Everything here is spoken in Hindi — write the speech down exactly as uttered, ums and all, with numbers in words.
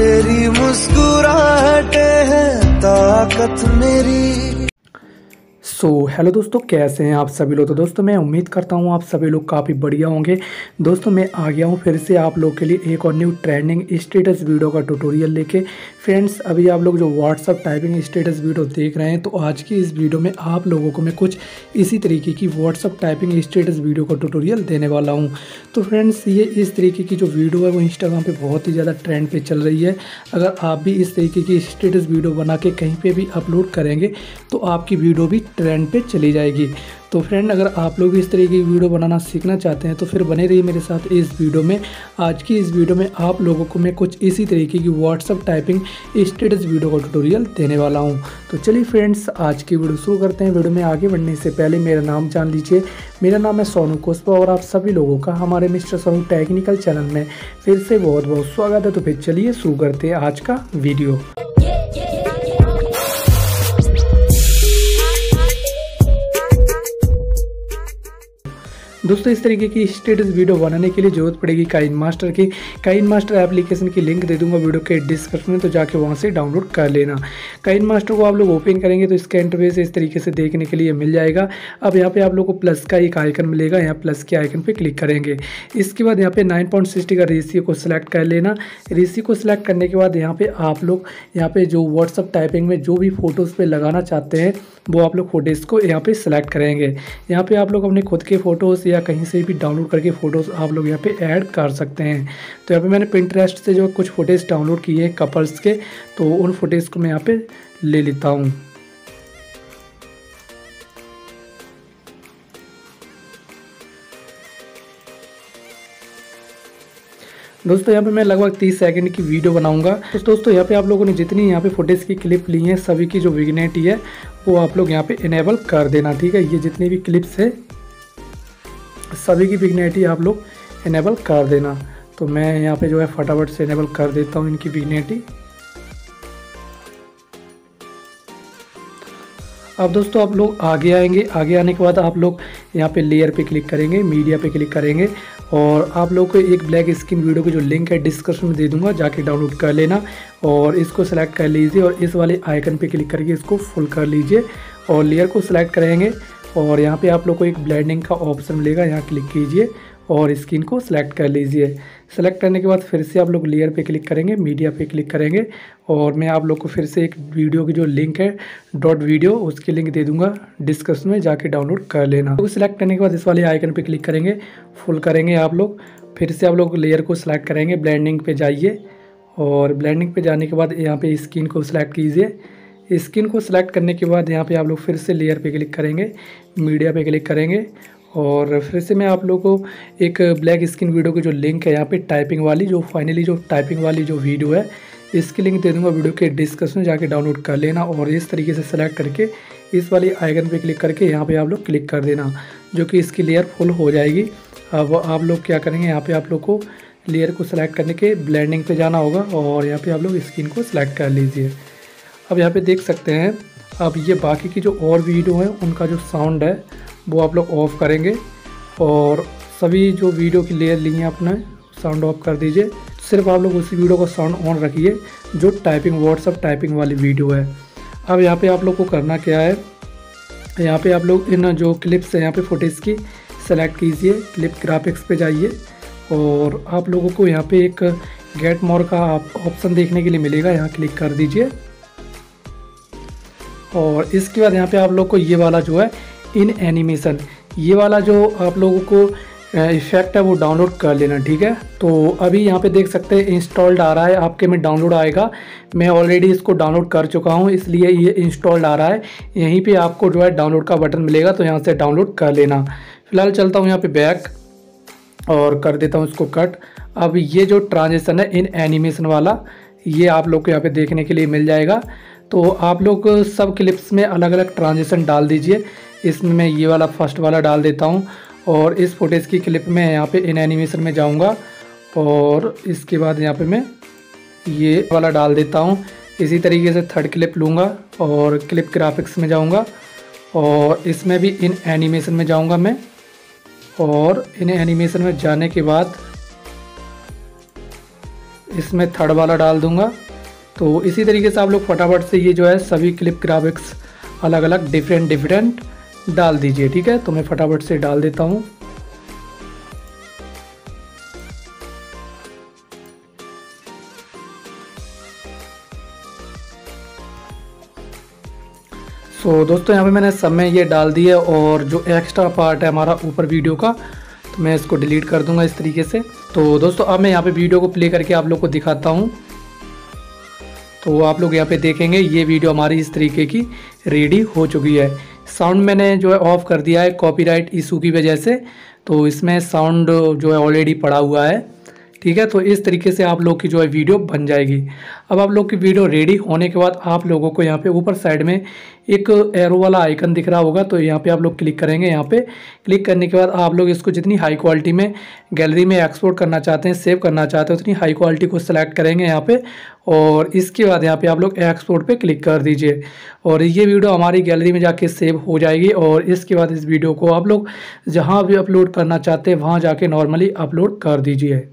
तेरी मुस्कुराहटे है ताकत मेरी। सो so, हेलो दोस्तों, कैसे हैं आप सभी लोग। तो दोस्तों मैं उम्मीद करता हूं आप सभी लोग काफ़ी बढ़िया होंगे। दोस्तों मैं आ गया हूं फिर से आप लोग के लिए एक और न्यू ट्रेंडिंग स्टेटस वीडियो का ट्यूटोरियल लेके। फ्रेंड्स अभी आप लोग जो व्हाट्सअप टाइपिंग स्टेटस वीडियो देख रहे हैं, तो आज की इस वीडियो में आप लोगों को मैं कुछ इसी तरीके की व्हाट्सअप टाइपिंग स्टेटस वीडियो का ट्यूटोरियल देने वाला हूँ। तो फ्रेंड्स ये इस तरीके की जो वीडियो है वो इंस्टाग्राम पर बहुत ही ज़्यादा ट्रेंड पर चल रही है। अगर आप भी इस तरीके की स्टेटस वीडियो बना के कहीं पर भी अपलोड करेंगे तो आपकी वीडियो भी ट्रेंड पे चली जाएगी। तो फ्रेंड अगर आप लोग भी इस तरीके की वीडियो बनाना सीखना चाहते हैं तो फिर बने रहिए मेरे साथ इस वीडियो में। आज की इस वीडियो में आप लोगों को मैं कुछ इसी तरीके की व्हाट्सअप टाइपिंग स्टेटस वीडियो का ट्यूटोरियल देने वाला हूं। तो चलिए फ्रेंड्स आज की वीडियो शुरू करते हैं। वीडियो में आगे बढ़ने से पहले मेरा नाम जान लीजिए। मेरा नाम है सोनू कुशवाहा और आप सभी लोगों का हमारे मिस्टर सोनू टेक्निकल चैनल में फिर से बहुत बहुत स्वागत है। तो फिर चलिए शुरू करते हैं आज का वीडियो। दोस्तों इस तरीके की स्टेटस वीडियो बनाने के लिए ज़रूरत पड़ेगी काइनमास्टर की। काइनमास्टर एप्लीकेशन की लिंक दे दूंगा वीडियो के डिस्क्रिप्शन में, तो जाके वहां से डाउनलोड कर लेना। काइनमास्टर को आप लोग ओपन करेंगे तो इसका इंटरफेस इस तरीके से देखने के लिए मिल जाएगा। अब यहाँ पे आप लोग को प्लस का एक आइकन मिलेगा, यहाँ प्लस के आइकन पर क्लिक करेंगे। इसके बाद यहाँ पर नाइन पॉइंट सिक्सटी का रेशियो को सिलेक्ट कर लेना। रेशियो को सिलेक्ट करने के बाद यहाँ पर आप लोग यहाँ पर जो व्हाट्सअप टाइपिंग में जो भी फोटोज़ पर लगाना चाहते हैं वो आप लोग फोटोज़ को यहाँ पर सिलेक्ट करेंगे। यहाँ पर आप लोग अपने खुद के फ़ोटोज़ या कहीं से भी डाउनलोड करके फ़ोटोज़ आप लोग यहाँ पे ऐड कर सकते हैं। तो यहाँ पे मैंने Pinterest से जो कुछ फ़ोटेज डाउनलोड किए हैं कपल्स के, तो उन फोटेज को मैं यहाँ पे ले लेता हूँ। दोस्तों यहाँ पे मैं लगभग तीस सेकंड की वीडियो बनाऊंगा। तो दोस्तों यहाँ पे आप लोगों ने जितनी यहाँ पे फोटेज की क्लिप ली हैं सभी की जो विग्नेट है वो आप लोग यहाँ पे इनेबल कर देना। ठीक है, ये जितनी भी क्लिप्स है सभी की विग्नेटी आप लोग इनेबल कर देना। तो मैं यहाँ पे जो है फटाफट से इनेबल कर देता हूँ इनकी विग्नेटी। अब दोस्तों आप लोग आगे आएंगे। आगे आने के बाद आप लोग यहाँ पे लेयर पे क्लिक करेंगे, मीडिया पे क्लिक करेंगे और आप लोग को एक ब्लैक स्क्रीन वीडियो की जो लिंक है डिस्क्रिप्शन में दे दूंगा, जाके डाउनलोड कर लेना और इसको सेलेक्ट कर लीजिए और इस वाले आइकन पे क्लिक करके इसको फुल कर लीजिए और लेयर को सिलेक्ट करेंगे और यहाँ पे आप लोग को एक ब्लेंडिंग का ऑप्शन मिलेगा, यहाँ क्लिक कीजिए और स्क्रीन को सिलेक्ट कर लीजिए। सिलेक्ट करने के बाद फिर से आप लोग लेयर पे क्लिक करेंगे, मीडिया पे क्लिक करेंगे और मैं आप लोग को फिर से एक वीडियो की जो लिंक है डॉट वीडियो उसकी लिंक दे दूंगा डिस्क्रिप्शन में, जाके डाउनलोड कर लेना। तो सिलेक्ट करने के बाद इस वाले आइकन पे क्लिक करेंगे, फुल करेंगे आप लोग। फिर से आप लोग लेयर को सिलेक्ट करेंगे, ब्लेंडिंग पर जाइए और ब्लेंडिंग पर जाने के बाद यहाँ पर स्क्रीन को सिलेक्ट कीजिए। स्क्रीन को सिलेक्ट करने के बाद यहाँ पे आप लोग फिर से लेयर पे क्लिक करेंगे, मीडिया पे क्लिक करेंगे और फिर से मैं आप लोगों को एक ब्लैक स्क्रीन वीडियो की जो लिंक है यहाँ पे टाइपिंग वाली जो फाइनली जो टाइपिंग वाली जो वीडियो है इसकी लिंक दे दूँगा वीडियो के डिस्क्रिप्शन में, जाके डाउनलोड कर लेना और इस तरीके से सिलेक्ट करके इस वाले आइकन पर क्लिक करके यहाँ पर आप लोग क्लिक कर देना, जो कि इसकी लेयर फुल हो जाएगी। अब आप लोग क्या करेंगे, यहाँ पर आप लोग को लेयर को सिलेक्ट करने के ब्लेंडिंग पर जाना होगा और यहाँ पर आप लोग स्क्रीन को सिलेक्ट कर लीजिए। अब यहाँ पे देख सकते हैं। अब ये बाकी की जो और वीडियो हैं उनका जो साउंड है वो आप लोग ऑफ़ करेंगे और सभी जो वीडियो की लेयर ली है अपने साउंड ऑफ कर दीजिए। सिर्फ आप लोग उसी वीडियो का साउंड ऑन रखिए जो टाइपिंग व्हाट्सअप टाइपिंग वाली वीडियो है। अब यहाँ पे आप लोग को करना क्या है, यहाँ पे आप लोग इन जो क्लिप्स है यहाँ पर फोटेज की सेलेक्ट कीजिए, क्लिप ग्राफिक्स पर जाइए और आप लोगों को यहाँ पर एक गेट मोर का ऑप्शन देखने के लिए मिलेगा, यहाँ क्लिक कर दीजिए और इसके बाद यहाँ पे आप लोग को ये वाला जो है इन एनिमेशन ये वाला जो आप लोगों को इफेक्ट है वो डाउनलोड कर लेना। ठीक है, तो अभी यहाँ पे देख सकते हैं इंस्टॉल्ड आ रहा है, आपके में डाउनलोड आएगा। मैं ऑलरेडी इसको डाउनलोड कर चुका हूँ इसलिए ये इंस्टॉल्ड आ रहा है। यहीं पे आपको जो है डाउनलोड का बटन मिलेगा, तो यहाँ से डाउनलोड कर लेना। फिलहाल चलता हूँ यहाँ पर बैक और कर देता हूँ इसको कट। अब ये जो ट्रांजेक्शन है इन एनिमेशन वाला ये आप लोग को यहाँ पर देखने के लिए मिल जाएगा। तो आप लोग सब क्लिप्स में अलग अलग ट्रांजिशन डाल दीजिए। इसमें मैं ये वाला फर्स्ट वाला डाल देता हूँ और इस फोटेज की क्लिप में यहाँ पे इन एनिमेशन में जाऊँगा और इसके बाद यहाँ पे मैं ये वाला डाल देता हूँ। इसी तरीके से थर्ड क्लिप लूँगा और क्लिप ग्राफिक्स में जाऊँगा और इसमें भी इन एनिमेशन में जाऊँगा मैं और इन एनिमेशन में जाने के बाद इसमें थर्ड वाला डाल दूंगा। तो इसी तरीके से आप लोग फटाफट से ये जो है सभी क्लिप ग्राफिक्स अलग अलग डिफरेंट डिफरेंट डाल दीजिए, ठीक है। तो मैं फटाफट से डाल देता हूँ। सो so, दोस्तों यहाँ पे मैंने सब में ये डाल दिया और जो एक्स्ट्रा पार्ट है हमारा ऊपर वीडियो का तो मैं इसको डिलीट कर दूंगा इस तरीके से। तो दोस्तों अब मैं यहाँ पे वीडियो को प्ले करके आप लोग को दिखाता हूँ। तो आप लोग यहाँ पे देखेंगे ये वीडियो हमारी इस तरीके की रेडी हो चुकी है। साउंड मैंने जो है ऑफ़ कर दिया है कॉपीराइट इशू की वजह से, तो इसमें साउंड जो है ऑलरेडी पड़ा हुआ है, ठीक है। तो इस तरीके से आप लोग की जो है वीडियो बन जाएगी। अब आप लोग की वीडियो रेडी होने के बाद आप लोगों को यहाँ पे ऊपर साइड में एक एरो वाला आइकन दिख रहा होगा, तो यहाँ पे आप लोग क्लिक करेंगे। यहाँ पे क्लिक करने के बाद आप लोग इसको जितनी हाई क्वालिटी में गैलरी में एक्सपोर्ट करना चाहते हैं, सेव करना चाहते हैं, उतनी हाई क्वालिटी को सिलेक्ट करेंगे यहाँ पर। और इसके बाद यहाँ पर आप लोग एक्सपोर्ट पर क्लिक कर दीजिए और ये वीडियो हमारी गैलरी में जाके सेव हो जाएगी। और इसके बाद इस वीडियो को आप लोग जहाँ भी अपलोड करना चाहते हैं वहाँ जाके नॉर्मली अपलोड कर दीजिए।